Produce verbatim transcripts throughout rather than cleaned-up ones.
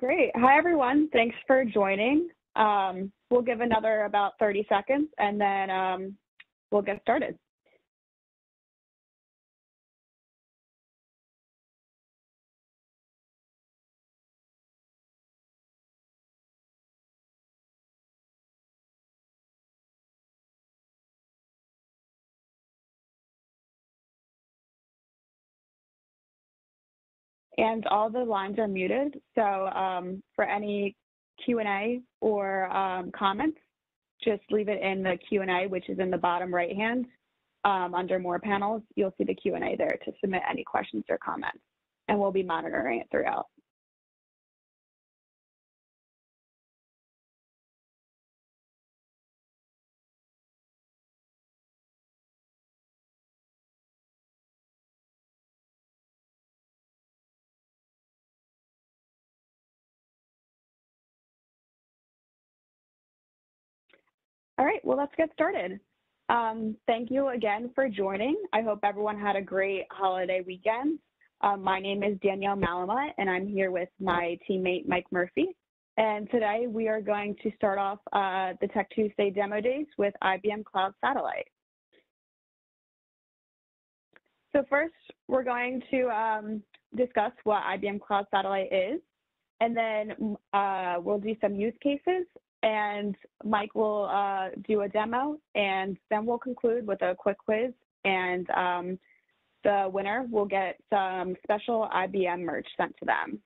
Great. Hi, everyone. Thanks for joining. Um, we'll give another about thirty seconds, and then um, we'll get started. And all the lines are muted, so um, for any Q and A or um, comments, just leave it in the Q and A, which is in the bottom right hand um, under more panels. You'll see the Q and A there to submit any questions or comments, and we'll be monitoring it throughout. All right, well, let's get started. Um, thank you again for joining. I hope everyone had a great holiday weekend. Um, my name is Danielle Malamut, and I'm here with my teammate, Mike Murphy. And today we are going to start off uh, the Tech Tuesday Demo Days with I B M Cloud Satellite. So first, we're going to um, discuss what I B M Cloud Satellite is, and then uh, we'll do some use cases, and Mike will uh, do a demo, and then we'll conclude with a quick quiz, and um, the winner will get some special I B M merch sent to them.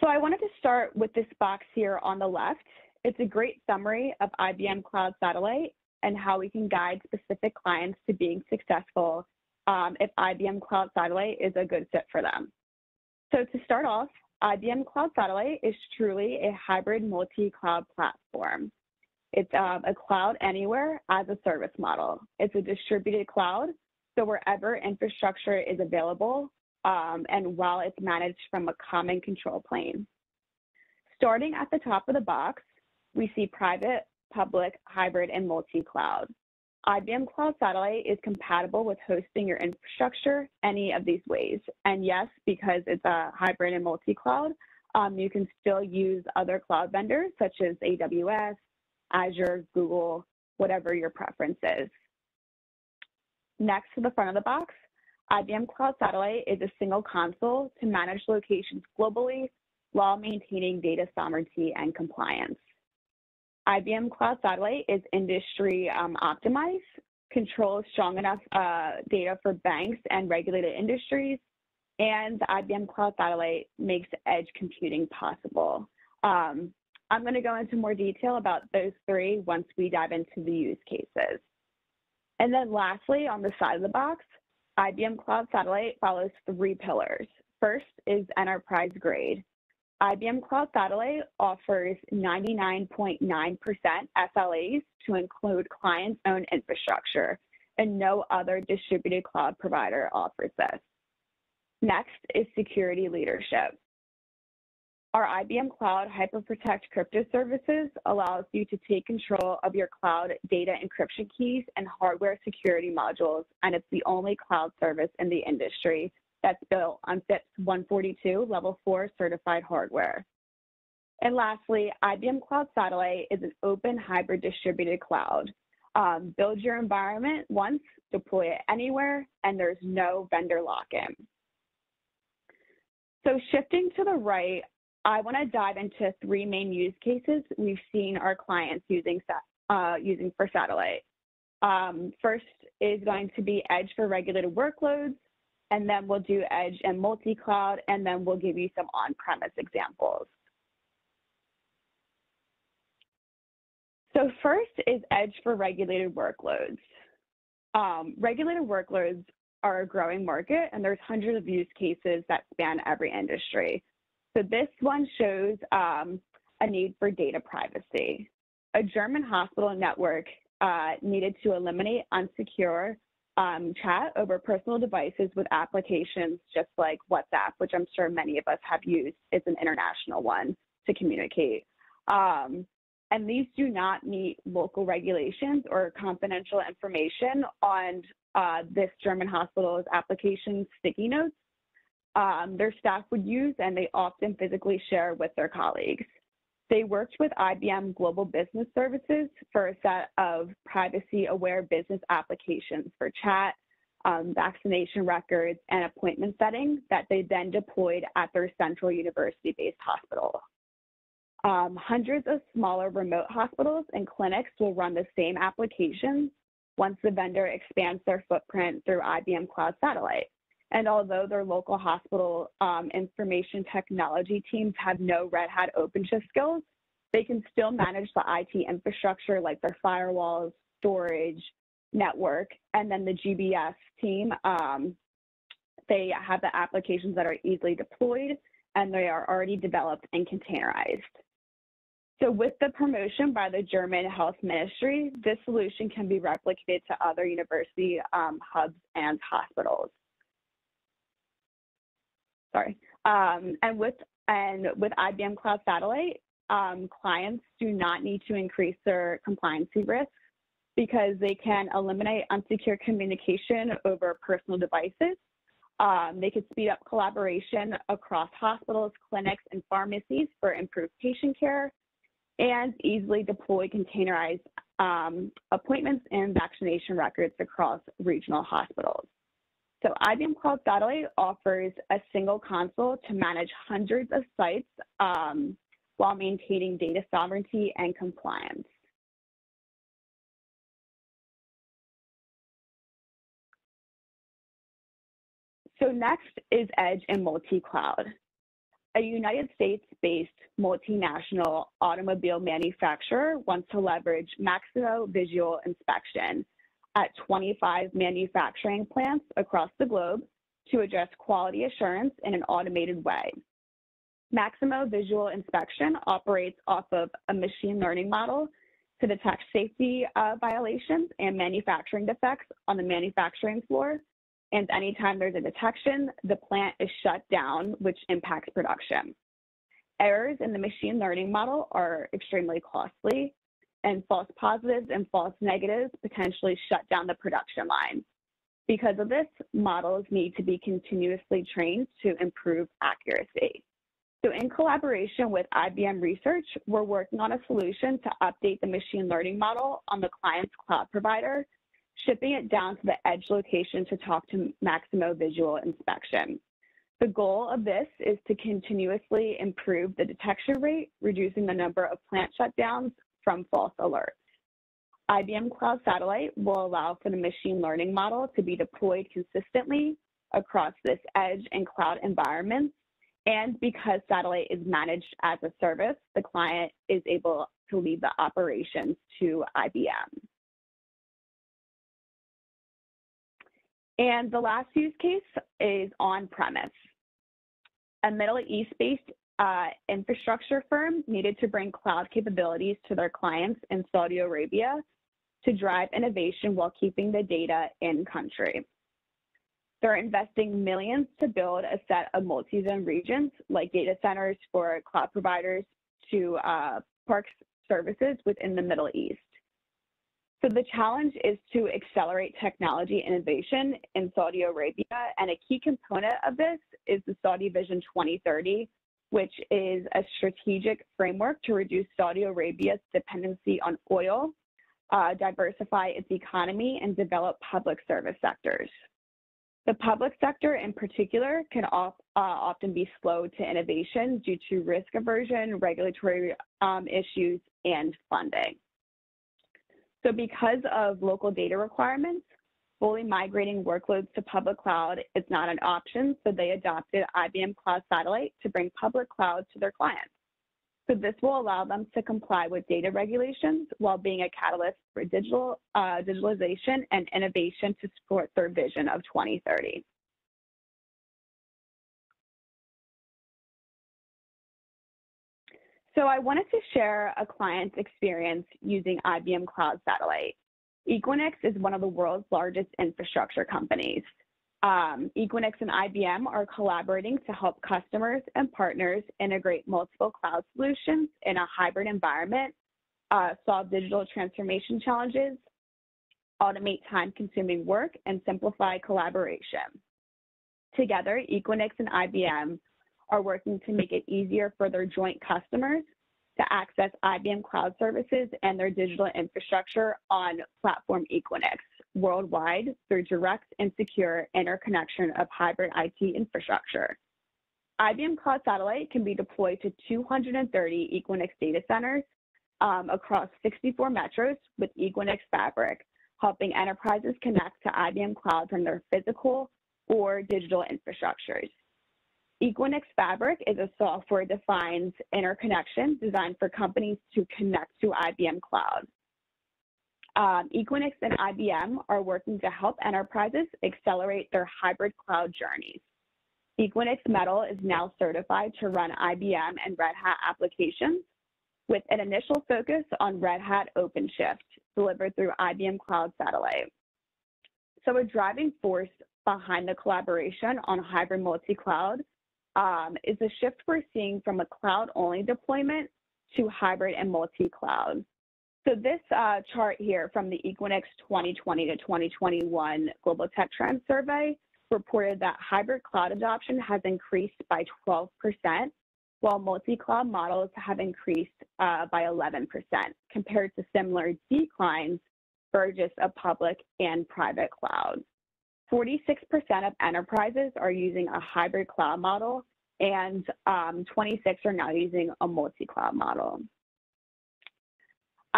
So I wanted to start with this box here on the left. It's a great summary of I B M Cloud Satellite and how we can guide specific clients to being successful um, if I B M Cloud Satellite is a good fit for them. So to start off, I B M Cloud Satellite is truly a hybrid multi-cloud platform. It's um, a cloud anywhere as a service model. It's a distributed cloud, so wherever infrastructure is available um, and while it's managed from a common control plane. Starting at the top of the box, we see private, public, hybrid, and multi-cloud. I B M Cloud Satellite is compatible with hosting your infrastructure any of these ways. And yes, because it's a hybrid and multi-cloud, um, you can still use other cloud vendors such as A W S, Azure, Google, whatever your preference is. Next to the front of the box, I B M Cloud Satellite is a single console to manage locations globally while maintaining data sovereignty and compliance. I B M Cloud Satellite is industry um, optimized, controls strong enough uh, data for banks and regulated industries, and I B M Cloud Satellite makes edge computing possible. Um, I'm going to go into more detail about those three once we dive into the use cases. And then lastly, on the side of the box, I B M Cloud Satellite follows three pillars. First is enterprise grade. I B M Cloud Satellite offers ninety-nine point nine percent S L As to include clients' own infrastructure, and no other distributed cloud provider offers this. Next is security leadership. Our I B M Cloud HyperProtect Crypto Services allows you to take control of your cloud data encryption keys and hardware security modules, and it's the only cloud service in the industry that's built on FIPS one forty-two Level four certified hardware. And lastly, I B M Cloud Satellite is an open hybrid distributed cloud. Um, build your environment once, deploy it anywhere, and there's no vendor lock-in. So shifting to the right, I want to dive into three main use cases we've seen our clients using, uh, using for satellite. Um, first is going to be edge for regulated workloads, and then we'll do edge and multi-cloud, and then we'll give you some on-premise examples. So first is edge for regulated workloads. Um, regulated workloads are a growing market, and there's hundreds of use cases that span every industry. So this one shows um, a need for data privacy. A German hospital network uh, needed to eliminate unsecure Um, chat over personal devices with applications just like WhatsApp, which I'm sure many of us have used. It's an international one to communicate. Um, and these do not meet local regulations or confidential information on uh, this German hospital's application sticky notes um, their staff would use, and they often physically share with their colleagues. They worked with I B M Global Business Services for a set of privacy-aware business applications for chat, um, vaccination records, and appointment setting that they then deployed at their central university-based hospital. Um, hundreds of smaller remote hospitals and clinics will run the same applications once the vendor expands their footprint through I B M Cloud Satellite. And although their local hospital um, information technology teams have no Red Hat OpenShift skills, they can still manage the I T infrastructure like their firewalls, storage, network, and then the G B S team. Um, they have the applications that are easily deployed, and they are already developed and containerized. So with the promotion by the German Health Ministry, this solution can be replicated to other university um, hubs and hospitals. Sorry, um, and with and with I B M Cloud Satellite, um, clients do not need to increase their compliancy risks because they can eliminate unsecure communication over personal devices. Um, they could speed up collaboration across hospitals, clinics, and pharmacies for improved patient care, and easily deploy containerized um, appointments and vaccination records across regional hospitals. So I B M Cloud Satellite offers a single console to manage hundreds of sites um, while maintaining data sovereignty and compliance. So next is edge and multi-cloud. A United States-based multinational automobile manufacturer wants to leverage Maximo Visual Inspection at twenty-five manufacturing plants across the globe to address quality assurance in an automated way. Maximo Visual Inspection operates off of a machine learning model to detect safety uh, violations and manufacturing defects on the manufacturing floor. And anytime there's a detection, the plant is shut down, which impacts production. Errors in the machine learning model are extremely costly, and false positives and false negatives potentially shut down the production line. Because of this, models need to be continuously trained to improve accuracy. So in collaboration with I B M Research, we're working on a solution to update the machine learning model on the client's cloud provider, shipping it down to the edge location to talk to Maximo Visual Inspection. The goal of this is to continuously improve the detection rate, reducing the number of plant shutdowns from false alerts. I B M Cloud Satellite will allow for the machine learning model to be deployed consistently across this edge and cloud environments. And because Satellite is managed as a service, the client is able to leave the operations to I B M. And the last use case is on-premise. A Middle East-based Uh, infrastructure firms needed to bring cloud capabilities to their clients in Saudi Arabia to drive innovation while keeping the data in country. They're investing millions to build a set of multi-zone regions like data centers for cloud providers to uh, parks services within the Middle East. So the challenge is to accelerate technology innovation in Saudi Arabia, and a key component of this is the Saudi Vision twenty thirty, which is a strategic framework to reduce Saudi Arabia's dependency on oil, uh, diversify its economy, and develop public service sectors. The public sector in particular can off, uh, often be slow to innovation due to risk aversion, regulatory um, issues, and funding. So because of local data requirements, fully migrating workloads to public cloud is not an option, so they adopted I B M Cloud Satellite to bring public cloud to their clients. So this will allow them to comply with data regulations while being a catalyst for digital uh, digitalization and innovation to support their vision of twenty thirty. So I wanted to share a client's experience using I B M Cloud Satellite. Equinix is one of the world's largest infrastructure companies. Um, Equinix and I B M are collaborating to help customers and partners integrate multiple cloud solutions in a hybrid environment uh, solve digital transformation challenges, automate time-consuming work, and simplify collaboration. Together, Equinix and I B M are working to make it easier for their joint customers to access I B M Cloud Services and their digital infrastructure on Platform Equinix worldwide through direct and secure interconnection of hybrid I T infrastructure. I B M Cloud Satellite can be deployed to two hundred thirty Equinix data centers um, across sixty-four metros with Equinix Fabric, helping enterprises connect to I B M Cloud from their physical or digital infrastructures. Equinix Fabric is a software-defined interconnection designed for companies to connect to I B M Cloud. Um, Equinix and I B M are working to help enterprises accelerate their hybrid cloud journeys. Equinix Metal is now certified to run I B M and Red Hat applications with an initial focus on Red Hat OpenShift delivered through I B M Cloud Satellite. So a driving force behind the collaboration on hybrid multi-cloud Um, is a shift we're seeing from a cloud-only deployment to hybrid and multi-cloud. So this uh, chart here from the Equinix twenty twenty to twenty twenty-one Global Tech Trends Survey reported that hybrid cloud adoption has increased by twelve percent, while multi-cloud models have increased uh, by eleven percent, compared to similar declines for just a public and private cloud. forty-six percent of enterprises are using a hybrid cloud model, and um, twenty-six are now using a multi-cloud model.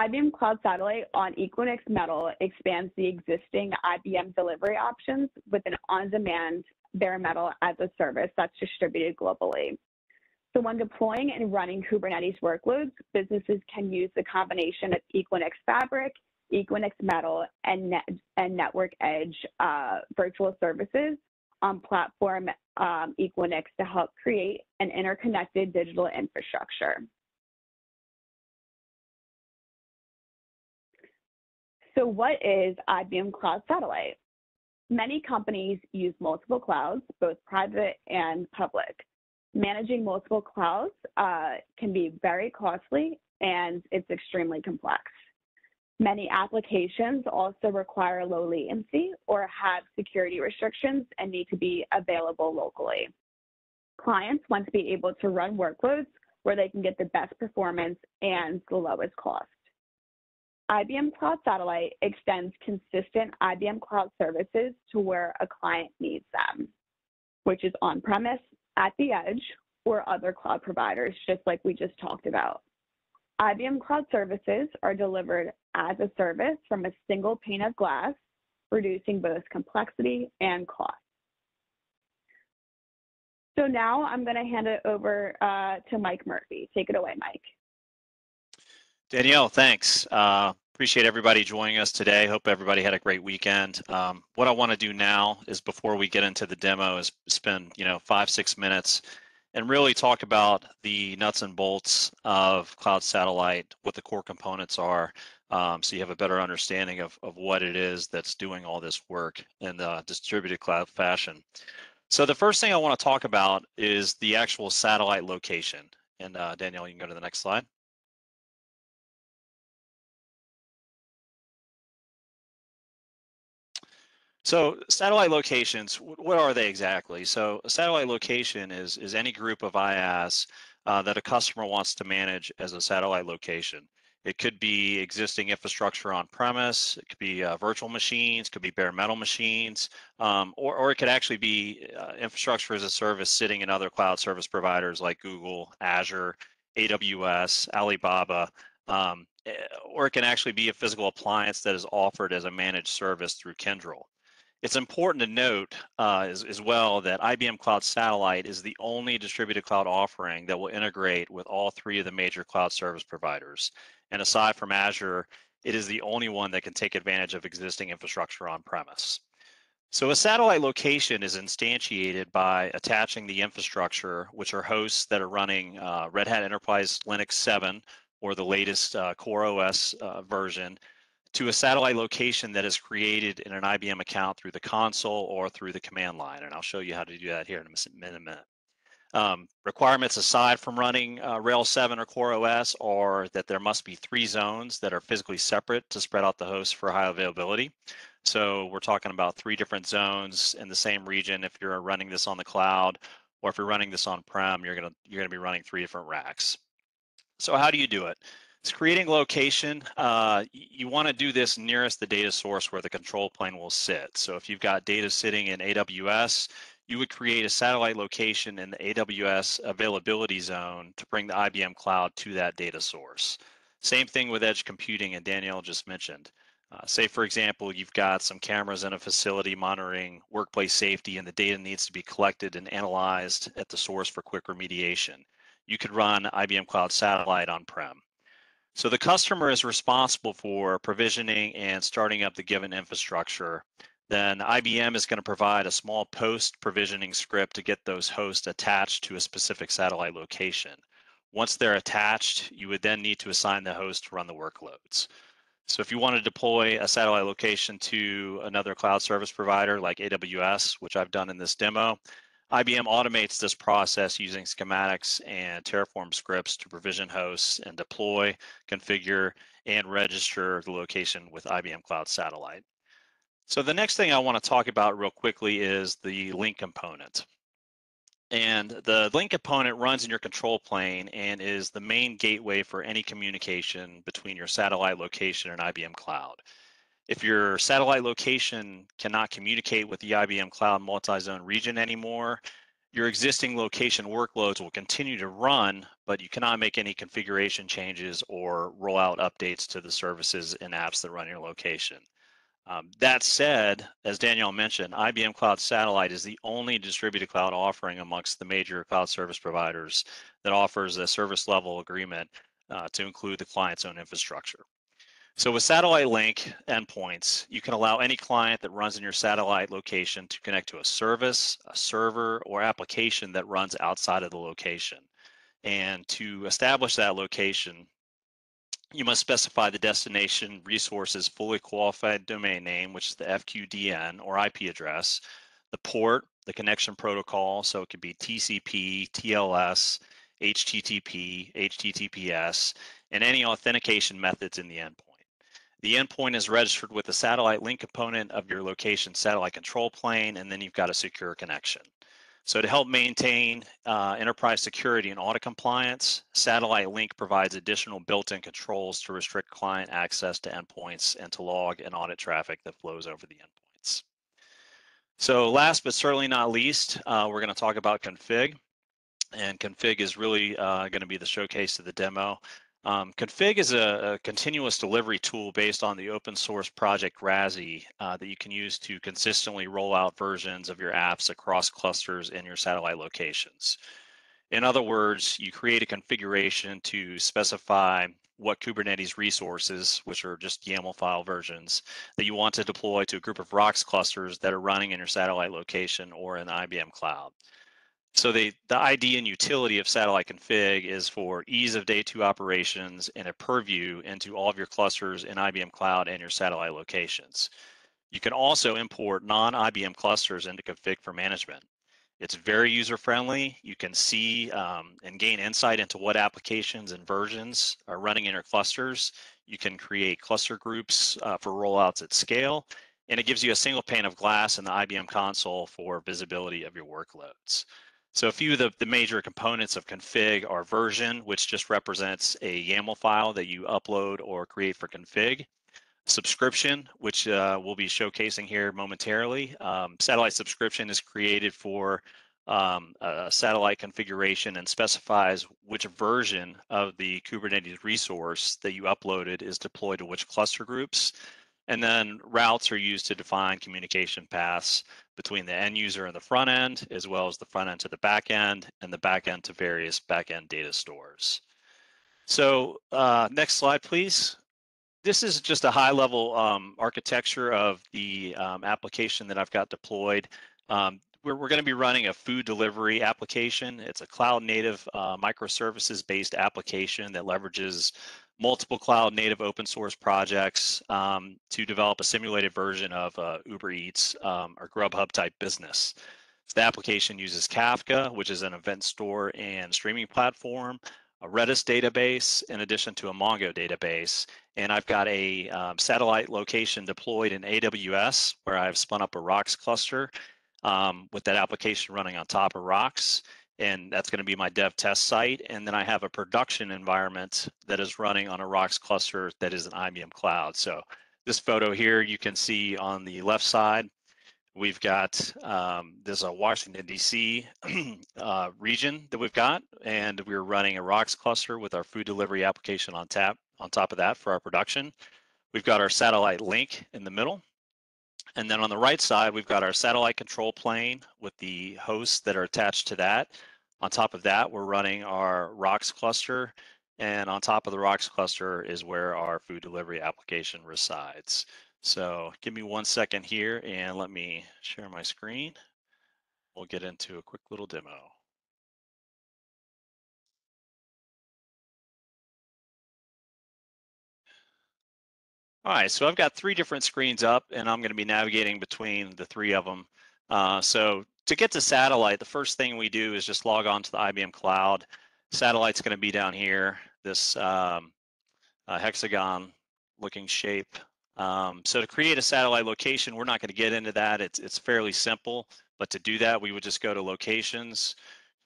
I B M Cloud Satellite on Equinix Metal expands the existing I B M delivery options with an on-demand bare metal as a service that's distributed globally. So when deploying and running Kubernetes workloads, businesses can use the combination of Equinix Fabric, Equinix Metal, and, Net and Network Edge uh, virtual services on Platform um, Equinix to help create an interconnected digital infrastructure. So what is I B M Cloud Satellite? Many companies use multiple clouds, both private and public. Managing multiple clouds uh, can be very costly, and it's extremely complex. Many applications also require low latency or have security restrictions and need to be available locally. Clients want to be able to run workloads where they can get the best performance and the lowest cost. I B M Cloud Satellite extends consistent I B M Cloud services to where a client needs them, which is on-premise, at the edge, or other cloud providers, just like we just talked about. I B M Cloud Services are delivered as a service from a single pane of glass, reducing both complexity and cost. So now I'm going to hand it over uh, to Mike Murphy. Take it away, Mike. Danielle, thanks. Uh, appreciate everybody joining us today. Hope everybody had a great weekend. Um, what I want to do now is, before we get into the demo, is spend you know five, six minutes and really talk about the nuts and bolts of Cloud Satellite, what the core components are, um, so you have a better understanding of, of what it is that's doing all this work in the distributed cloud fashion. So the first thing I want to talk about is the actual satellite location. And uh, Danielle, you can go to the next slide. So satellite locations, what are they exactly? So a satellite location is, is any group of IaaS uh, that a customer wants to manage as a satellite location. It could be existing infrastructure on premise, it could be uh, virtual machines, could be bare metal machines, um, or, or it could actually be uh, infrastructure as a service sitting in other cloud service providers like Google, Azure, A W S, Alibaba, um, or it can actually be a physical appliance that is offered as a managed service through Kyndryl. It's important to note uh, as, as well that I B M Cloud Satellite is the only distributed cloud offering that will integrate with all three of the major cloud service providers. And aside from Azure, it is the only one that can take advantage of existing infrastructure on premise. So a satellite location is instantiated by attaching the infrastructure, which are hosts that are running uh, Red Hat Enterprise Linux seven or the latest uh, CoreOS uh, version, to a satellite location that is created in an I B M account through the console or through the command line. And I'll show you how to do that here in a minute. Um, requirements aside from running uh, Rails seven or CoreOS are that there must be three zones that are physically separate to spread out the hosts for high availability. So we're talking about three different zones in the same region. If you're running this on the cloud, or if you're running this on-prem, you're gonna you're gonna be running three different racks. So how do you do it? It's creating location. Uh, you want to do this nearest the data source where the control plane will sit. So if you've got data sitting in A W S, you would create a satellite location in the A W S availability zone to bring the I B M Cloud to that data source. Same thing with edge computing, and Danielle just mentioned. Uh, say, for example, you've got some cameras in a facility monitoring workplace safety, and the data needs to be collected and analyzed at the source for quick remediation. You could run I B M Cloud Satellite on-prem. So the customer is responsible for provisioning and starting up the given infrastructure. Then I B M is going to provide a small post-provisioning script to get those hosts attached to a specific satellite location. Once they're attached, you would then need to assign the host to run the workloads. So if you want to deploy a satellite location to another cloud service provider like A W S, which I've done in this demo, I B M automates this process using schematics and Terraform scripts to provision hosts and deploy, configure, and register the location with I B M Cloud Satellite. So the next thing I want to talk about real quickly is the link component. And the link component runs in your control plane and is the main gateway for any communication between your satellite location and I B M Cloud. If your satellite location cannot communicate with the I B M Cloud multi-zone region anymore, your existing location workloads will continue to run, but you cannot make any configuration changes or rollout updates to the services and apps that run your location. Um, that said, as Danielle mentioned, I B M Cloud Satellite is the only distributed cloud offering amongst the major cloud service providers that offers a service level agreement uh, to include the client's own infrastructure. So with satellite link endpoints, you can allow any client that runs in your satellite location to connect to a service, a server, or application that runs outside of the location. And to establish that location, you must specify the destination resource's fully qualified domain name, which is the F Q D N or I P address, the port, the connection protocol, so it could be T C P, T L S, H T T P, H T T P S, and any authentication methods in the endpoint. The endpoint is registered with the satellite link component of your location satellite control plane, and then you've got a secure connection. So to help maintain uh, enterprise security and audit compliance, Satellite Link provides additional built-in controls to restrict client access to endpoints and to log and audit traffic that flows over the endpoints. So last but certainly not least, uh, we're going to talk about config. And config is really uh, going to be the showcase of the demo. Um, config is a, a continuous delivery tool based on the open source project Razzie uh, that you can use to consistently roll out versions of your apps across clusters in your satellite locations. In other words, you create a configuration to specify what Kubernetes resources, which are just YAML file versions, that you want to deploy to a group of ROKS clusters that are running in your satellite location or in the I B M Cloud. So the, the idea and utility of satellite config is for ease of day two operations and a purview into all of your clusters in I B M Cloud and your satellite locations. You can also import non-I B M clusters into config for management. It's very user-friendly. You can see um, and gain insight into what applications and versions are running in your clusters. You can create cluster groups uh, for rollouts at scale, and it gives you a single pane of glass in the I B M console for visibility of your workloads. So a few of the, the major components of config are version, which just represents a YAML file that you upload or create for config. Subscription, which uh, we'll be showcasing here momentarily. Um, satellite subscription is created for um, a satellite configuration and specifies which version of the Kubernetes resource that you uploaded is deployed to which cluster groups. And then routes are used to define communication paths between the end user and the front end, as well as the front end to the back end and the back end to various back end data stores. So uh, next slide, please. This is just a high level um, architecture of the um, application that I've got deployed. Um, we're we're going to be running a food delivery application. It's a cloud native uh, microservices based application that leverages multiple cloud native open source projects um, to develop a simulated version of uh, Uber Eats um, or Grubhub type business. The application uses Kafka, which is an event store and streaming platform, a Redis database, in addition to a Mongo database. And I've got a um, satellite location deployed in A W S, where I've spun up a ROKS cluster um, with that application running on top of ROKS. And that's going to be my dev test site. And then I have a production environment that is running on a ROKS cluster that is an I B M Cloud. So this photo here, you can see on the left side, we've got, um, there's a Washington, D C uh, region that we've got, and we're running a ROKS cluster with our food delivery application on tap on top of that for our production. We've got our satellite link in the middle. And then on the right side, we've got our satellite control plane with the hosts that are attached to that. On top of that, we're running our ROKS cluster. And on top of the ROKS cluster is where our food delivery application resides. So give me one second here and let me share my screen. We'll get into a quick little demo. All right, so I've got three different screens up and I'm going to be navigating between the three of them. Uh, so to get to satellite, the first thing we do is just log on to the I B M Cloud. Satellite's going to be down here, this um, uh, hexagon looking shape. Um, so to create a satellite location, we're not going to get into that. It's, it's fairly simple, but to do that, we would just go to locations,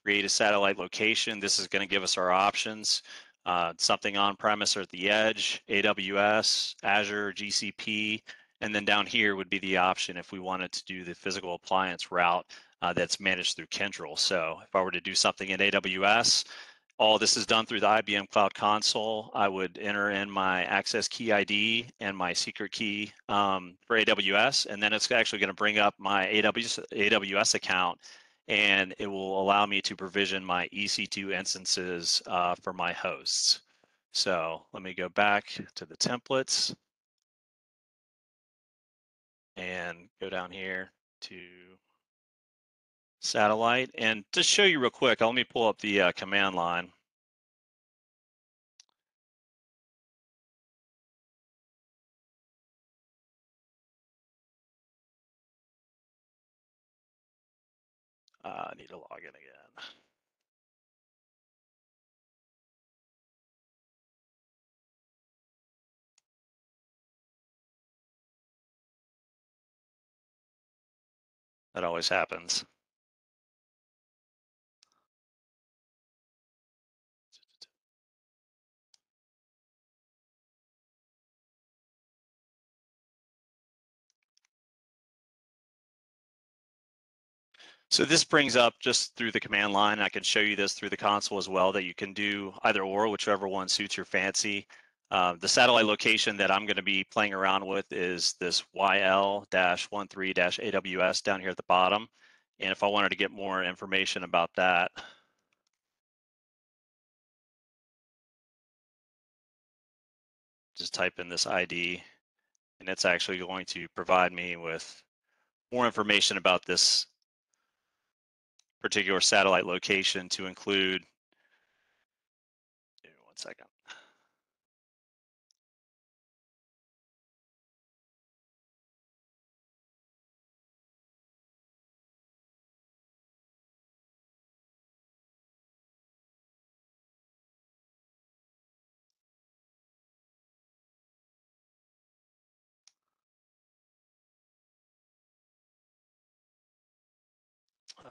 create a satellite location. This is going to give us our options, uh, something on premise or at the edge, A W S, Azure, G C P, and then down here would be the option if we wanted to do the physical appliance route uh, that's managed through Kyndryl. So if I were to do something in A W S, all this is done through the I B M Cloud Console. I would enter in my access key I D and my secret key um, for A W S, and then it's actually going to bring up my A W S, A W S account, and it will allow me to provision my E C two instances uh, for my hosts. So let me go back to the templates and go down here to satellite, and to show you real quick, let me pull up the uh, command line. Uh, I need to log in again. That always happens. So this brings up just through the command line. I can show you this through the console as well, that you can do either or, whichever one suits your fancy. Uh, the satellite location that I'm going to be playing around with is this Y L dash thirteen dash A W S down here at the bottom. And if I wanted to get more information about that, just type in this I D, and it's actually going to provide me with more information about this particular satellite location to include, give me one second.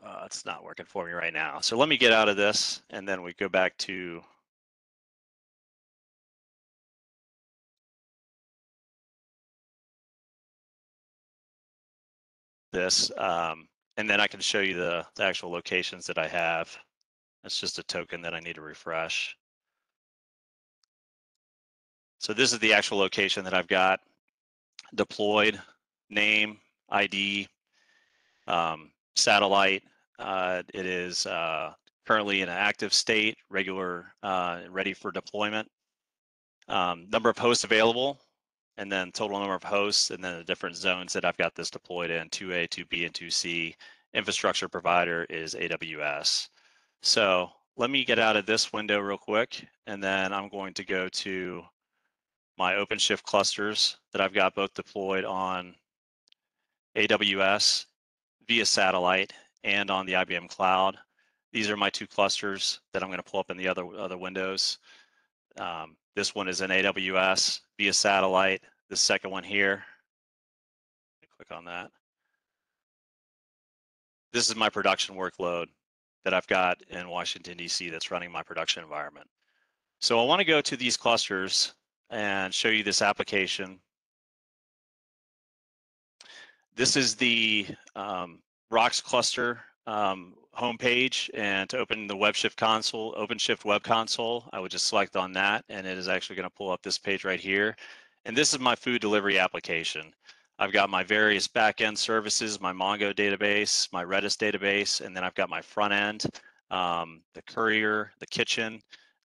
Uh, it's not working for me right now. So let me get out of this, and then we go back to this, um, and then I can show you the, the actual locations that I have. That's just a token that I need to refresh. So this is the actual location that I've got deployed, name, I D, um, satellite. Uh, it is uh, currently in an active state, regular, uh, ready for deployment. Um, number of hosts available, and then total number of hosts, and then the different zones that I've got this deployed in, two A, two B, and two C. Infrastructure provider is A W S. So let me get out of this window real quick, and then I'm going to go to my OpenShift clusters that I've got both deployed on A W S via satellite and on the I B M Cloud. These are my two clusters that I'm going to pull up in the other other windows. Um, this one is in A W S via satellite. The second one here, click on that. This is my production workload that I've got in Washington, D C that's running my production environment. So I want to go to these clusters and show you this application. This is the um, ROKS cluster um, homepage, and to open the WebShift console, OpenShift web console, I would just select on that, and it is actually going to pull up this page right here. And this is my food delivery application. I've got my various back-end services, my Mongo database, my Redis database, and then I've got my front end, um, the courier, the kitchen,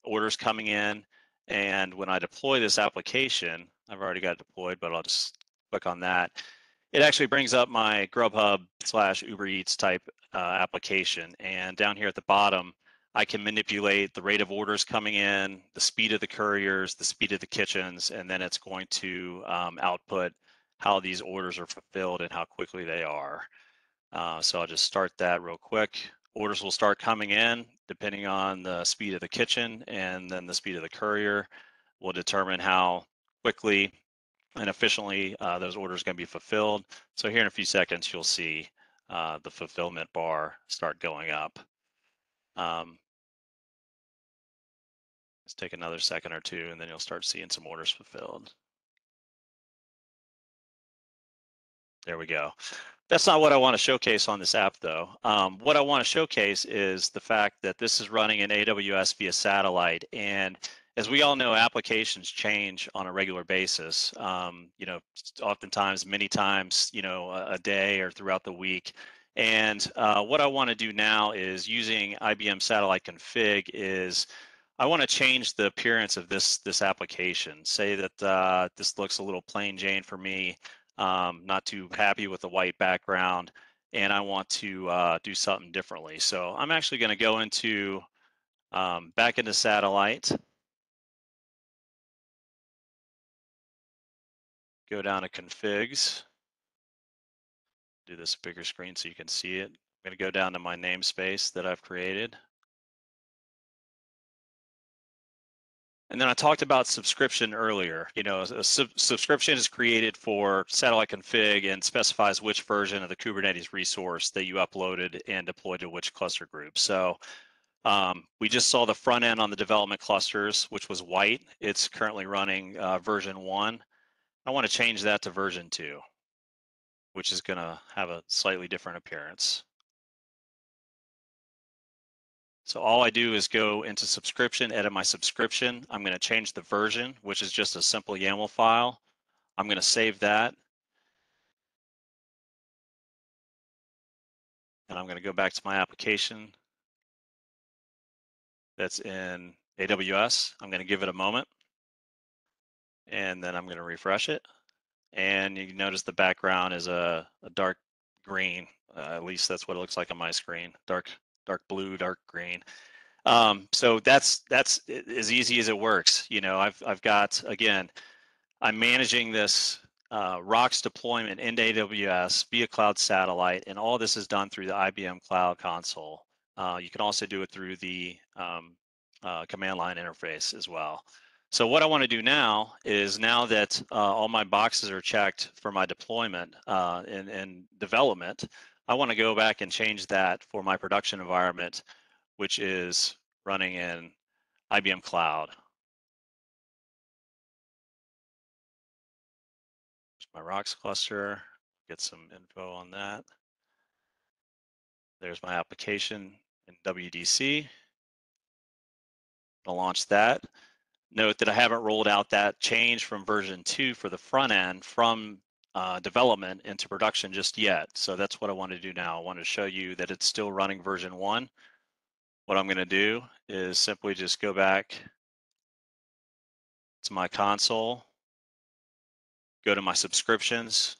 orders coming in. And when I deploy this application, I've already got it deployed, but I'll just click on that. It actually brings up my Grubhub slash Uber Eats type uh, application. And down here at the bottom, I can manipulate the rate of orders coming in, the speed of the couriers, the speed of the kitchens, and then it's going to um, output how these orders are fulfilled and how quickly they are. Uh, so I'll just start that real quick. Orders will start coming in depending on the speed of the kitchen, and then the speed of the courier will determine how quickly and efficiently uh, those orders are going to be fulfilled. So here in a few seconds, you'll see uh, the fulfillment bar start going up. Um, let's take another second or two, and then you'll start seeing some orders fulfilled. There we go. That's not what I want to showcase on this app, though. Um, what I want to showcase is the fact that this is running in A W S via satellite. And as we all know, applications change on a regular basis. Um, you know, oftentimes, many times, you know, a, a day or throughout the week. And uh, what I want to do now is, using I B M Satellite Config, is I want to change the appearance of this this application. Say that uh, this looks a little plain Jane for me. Um, not too happy with the white background, and I want to uh, do something differently. So I'm actually going to go into um, back into satellite, go down to configs, do this bigger screen so you can see it. I'm going to go down to my namespace that I've created. And then I talked about subscription earlier. You know, a sub subscription is created for satellite config and specifies which version of the Kubernetes resource that you uploaded and deployed to which cluster group. So um, we just saw the front end on the development clusters, which was white. It's currently running uh, version one. I want to change that to version two, which is going to have a slightly different appearance. So all I do is go into subscription, edit my subscription. I'm going to change the version, which is just a simple YAML file. I'm going to save that. And I'm going to go back to my application that's in A W S. I'm going to give it a moment. And then I'm going to refresh it. And you notice the background is a, a dark green. Uh, at least that's what it looks like on my screen. Dark dark blue, dark green. Um, so that's that's as easy as it works. You know, I've I've got, again, I'm managing this uh, ROKS deployment in A W S via cloud satellite, and all this is done through the I B M Cloud console. Uh, you can also do it through the um, uh, command line interface as well. So what I want to do now is, now that uh, all my boxes are checked for my deployment uh, and, and development, I want to go back and change that for my production environment, which is running in I B M Cloud. There's my ROKS cluster, get some info on that. There's my application in W D C. I'll launch that. Note that I haven't rolled out that change from version two for the front end from Uh, development into production just yet. So that's what I want to do now. I want to show you that it's still running version one. What I'm going to do is simply just go back to my console, go to my subscriptions,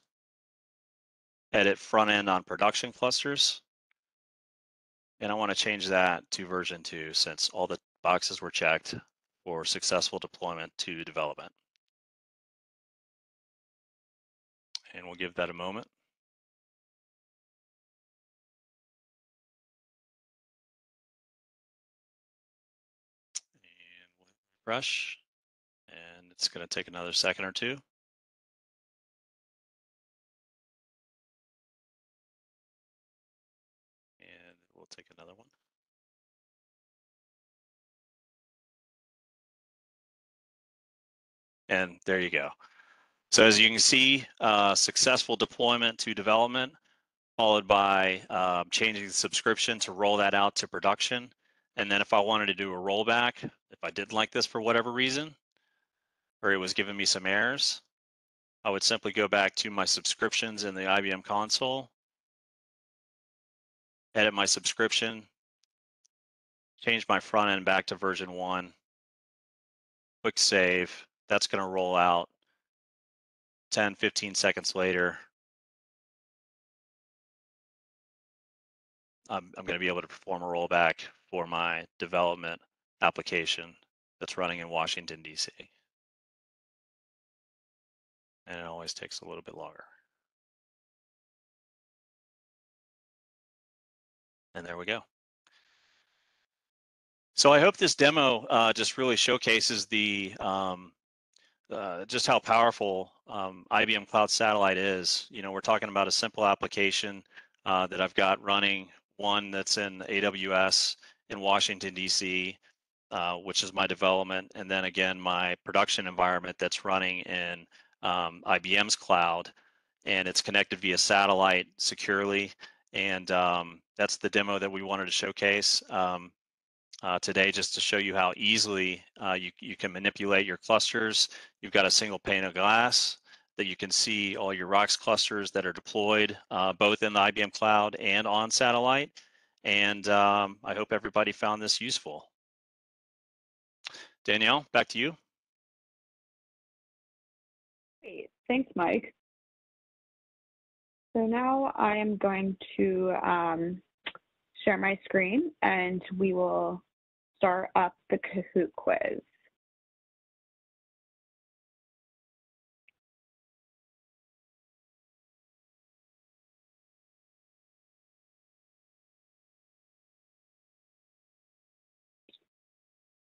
edit front end on production clusters, and I want to change that to version two, since all the boxes were checked for successful deployment to development. And we'll give that a moment. brush, and it's going to take another second or two. And we'll take another one. And there you go. So as you can see, uh, successful deployment to development, followed by uh, changing the subscription to roll that out to production. And then if I wanted to do a rollback, if I didn't like this for whatever reason, or it was giving me some errors, I would simply go back to my subscriptions in the I B M console, edit my subscription, change my front end back to version one, quick save. That's going to roll out ten, fifteen seconds later. I'm, I'm going to be able to perform a rollback for my development application that's running in Washington, D C. And it always takes a little bit longer. And there we go. So I hope this demo uh, just really showcases the um, Uh, just how powerful um, I B M Cloud Satellite is. You know, we're talking about a simple application uh, that I've got running, one that's in A W S in Washington, D C, uh, which is my development. And then again, my production environment that's running in um, I B M's cloud, and it's connected via satellite securely. And um, that's the demo that we wanted to showcase um, Uh, today, just to show you how easily uh, you, you can manipulate your clusters. You've got a single pane of glass that you can see all your ROKS clusters that are deployed uh, both in the I B M cloud and on satellite. And um, I hope everybody found this useful. Danielle, back to you. Great. Thanks, Mike. So now I am going to um, share my screen, and we will start up the Kahoot quiz.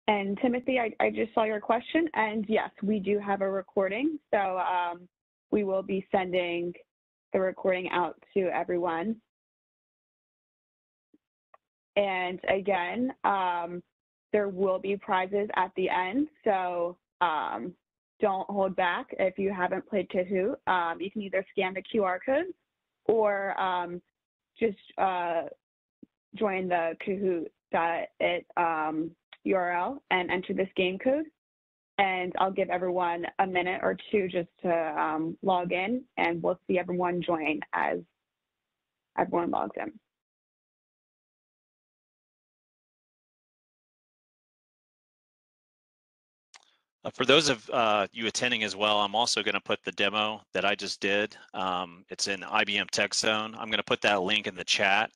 And Timothy, I, I just saw your question, and yes, we do have a recording, so um, we will be sending the recording out to everyone. And again, um, there will be prizes at the end, so um, don't hold back. If you haven't played Kahoot, um, you can either scan the Q R code or um, just uh, join the Kahoot dot I T um, U R L and enter this game code. And I'll give everyone a minute or two just to um, log in, and we'll see everyone join as everyone logs in. Uh, for those of uh, you attending as well, I'm also going to put the demo that I just did. Um, it's in I B M Tech Zone. I'm going to put that link in the chat.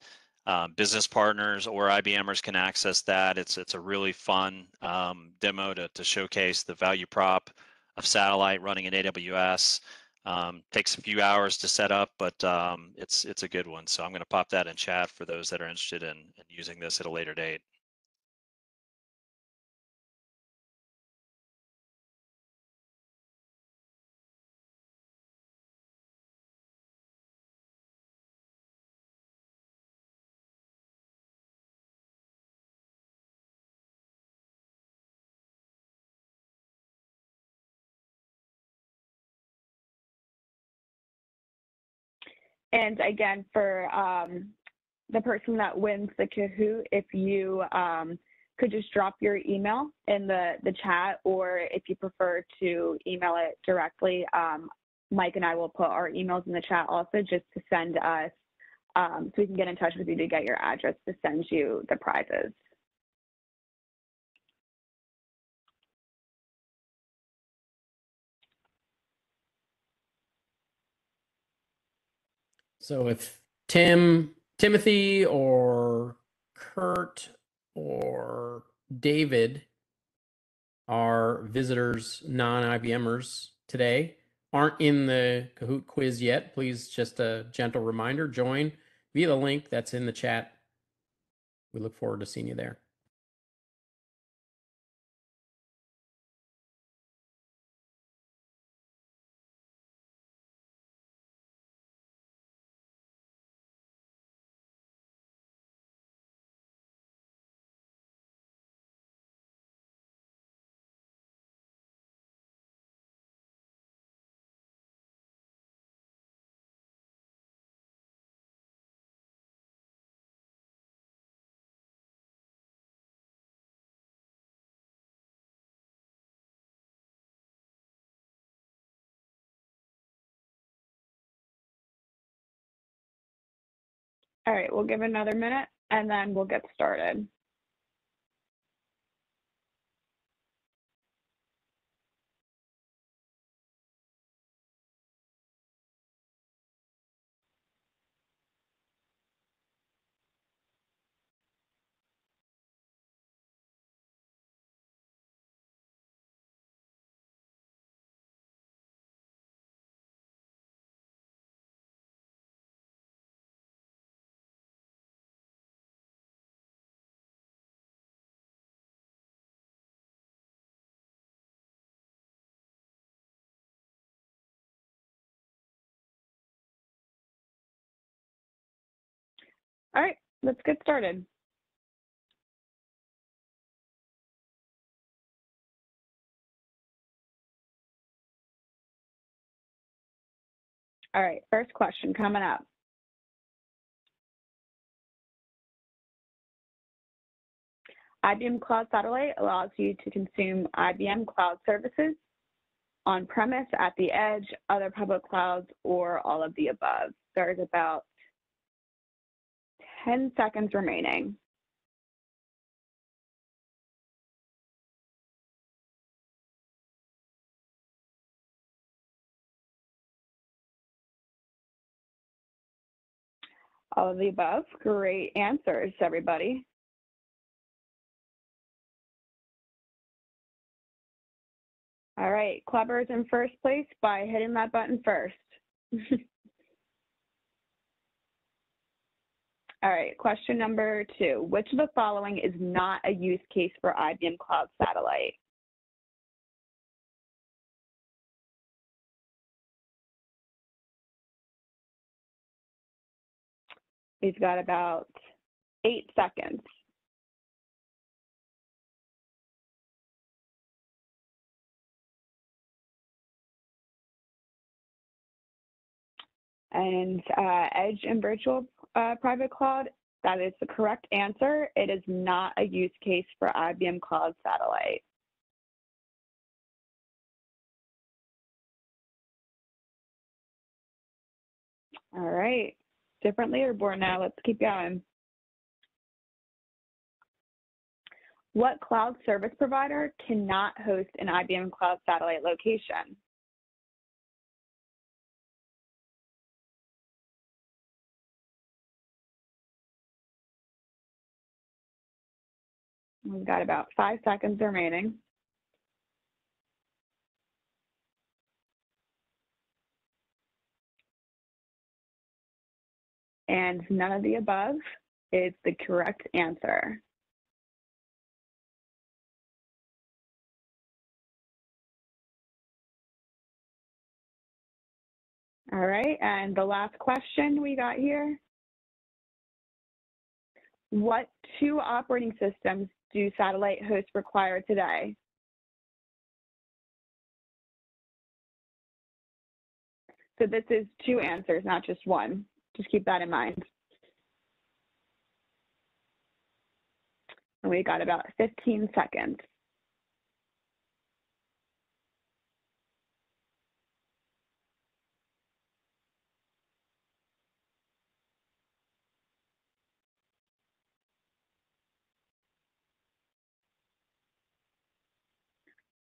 Uh, business partners or IBMers can access that. It's it's a really fun um, demo to, to showcase the value prop of satellite running in A W S. Um, takes a few hours to set up, but um, it's it's a good one. So I'm going to pop that in chat for those that are interested in, in using this at a later date. And again, for um, the person that wins the Kahoot, if you um, could just drop your email in the, the chat, or if you prefer to email it directly, um, Mike and I will put our emails in the chat also, just to send us, um, so we can get in touch with you to get your address to send you the prizes. So if Tim, Timothy, or Kurt, or David are visitors, non-IBMers today, aren't in the Kahoot quiz yet, please, just a gentle reminder, join via the link that's in the chat. We look forward to seeing you there. All right, we'll give another minute and then we'll get started. All right, let's get started. All right, first question coming up. I B M Cloud Satellite allows you to consume I B M Cloud services on-premise, at the edge, other public clouds, or all of the above. There's about ten seconds remaining. All of the above. Great answers, everybody. All right, Cleber is in first place by hitting that button first. All right, question number two. Which of the following is not a use case for I B M Cloud Satellite? We've got about eight seconds. And uh, edge and virtual uh, private cloud, that is the correct answer. It is not a use case for I B M Cloud Satellite. All right, different leaderboard now, let's keep going. What cloud service provider cannot host an I B M Cloud Satellite location? We've got about five seconds remaining. And none of the above is the correct answer. All right, and the last question we got here. What two operating systems do satellite hosts require today? So this is two answers, not just one. Just keep that in mind. And we got about fifteen seconds.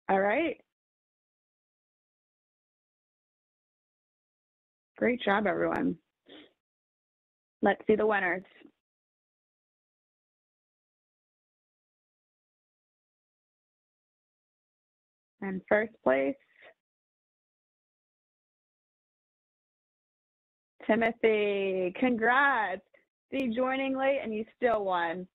All right. Great job, everyone. Let's see the winners. And first place, Timothy, congrats. See, joining late and you still won.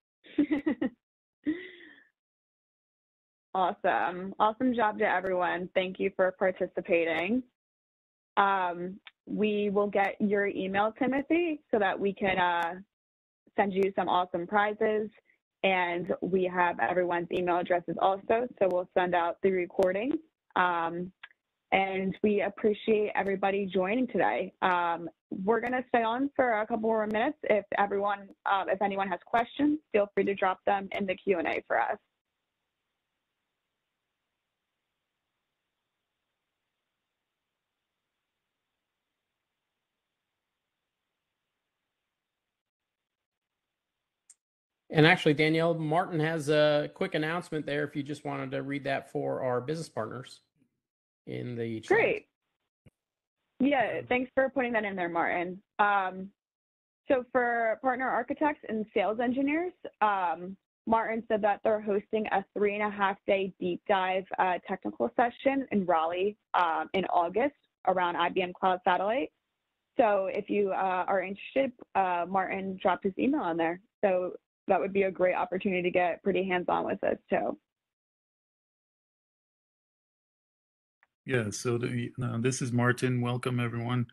Awesome. Awesome job to everyone. Thank you for participating. Um, we will get your email, Timothy, so that we can uh, send you some awesome prizes. And we have everyone's email addresses also, so we'll send out the recording. Um, and we appreciate everybody joining today. Um, we're going to stay on for a couple more minutes. If everyone, uh, if anyone has questions, feel free to drop them in the Q and A for us. And actually, Danielle Martin has a quick announcement there if you just wanted to read that for our business partners in the chat. Great. Yeah, thanks for putting that in there, Martin. Um, so for partner architects and sales engineers, um, Martin said that they're hosting a three and a half day deep dive uh, technical session in Raleigh um, in August around I B M Cloud Satellite. So if you uh, are interested, uh, Martin dropped his email on there. So that would be a great opportunity to get pretty hands-on with us too. Yeah, so the, uh, this is Martin. Welcome, everyone.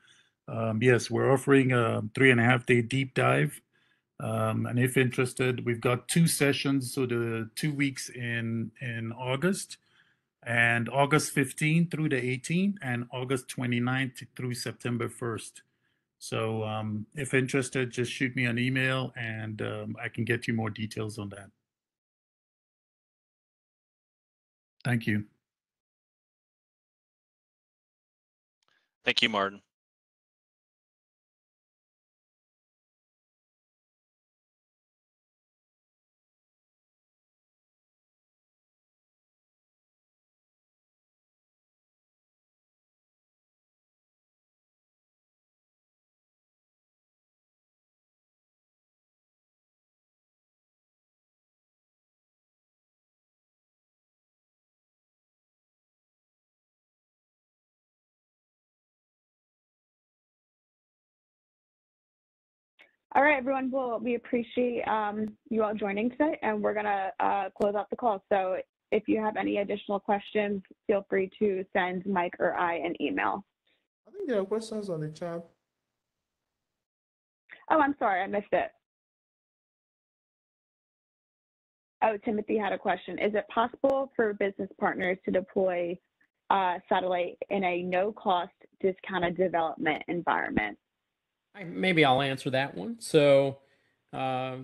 Um, yes, we're offering a three and a half day deep dive. Um, and if interested, we've got two sessions. So the two weeks in, in August, and August fifteenth through the eighteenth, and August twenty-ninth through September first. So um, if interested, just shoot me an email and um, I can get you more details on that. Thank you. Thank you, Martin. All right, everyone, well, we appreciate um, you all joining today, and we're gonna uh, close out the call. So if you have any additional questions, feel free to send Mike or I an email. I think there are questions on the chat. Oh, I'm sorry, I missed it. Oh, Timothy had a question. Is it possible for business partners to deploy uh, satellite in a no-cost discounted development environment? Maybe I'll answer that one. So uh,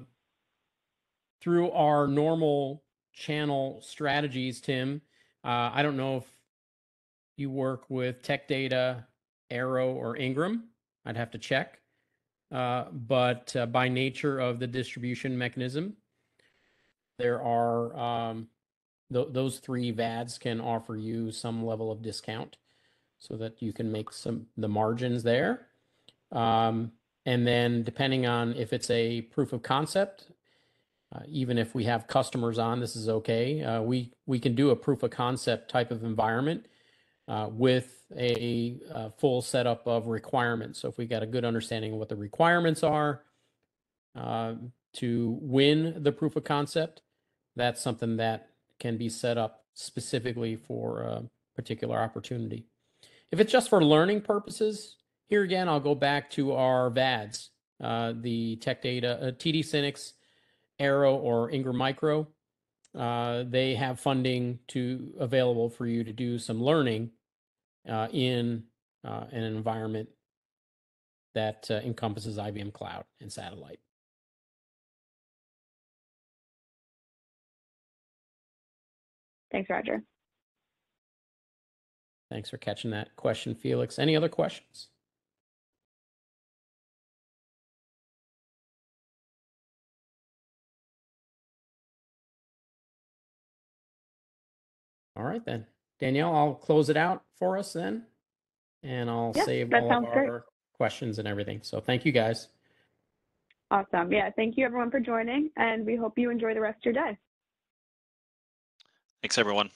through our normal channel strategies, Tim, uh, I don't know if you work with Tech Data, Arrow, or Ingram. I'd have to check. Uh, but uh, by nature of the distribution mechanism, there are um, th those three V A Ds can offer you some level of discount so that you can make some the margins there. Um, and then depending on if it's a proof of concept, uh, even if we have customers on, this is okay. Uh, we, we can do a proof of concept type of environment uh, with a, a full setup of requirements. So if we got a good understanding of what the requirements are uh, to win the proof of concept, that's something that can be set up specifically for a particular opportunity. If it's just for learning purposes, here again, I'll go back to our V A Ds, uh, the Tech Data, uh, T D Synnex, Arrow, or Ingram Micro. Uh, they have funding to available for you to do some learning uh, in uh, an environment that uh, encompasses I B M Cloud and Satellite. Thanks, Roger. Thanks for catching that question, Felix. Any other questions? All right, then. Danielle, I'll close it out for us then, and I'll yep, save all of our great. questions and everything. So thank you, guys. Awesome. Yeah, thank you, everyone, for joining, and we hope you enjoy the rest of your day. Thanks, everyone.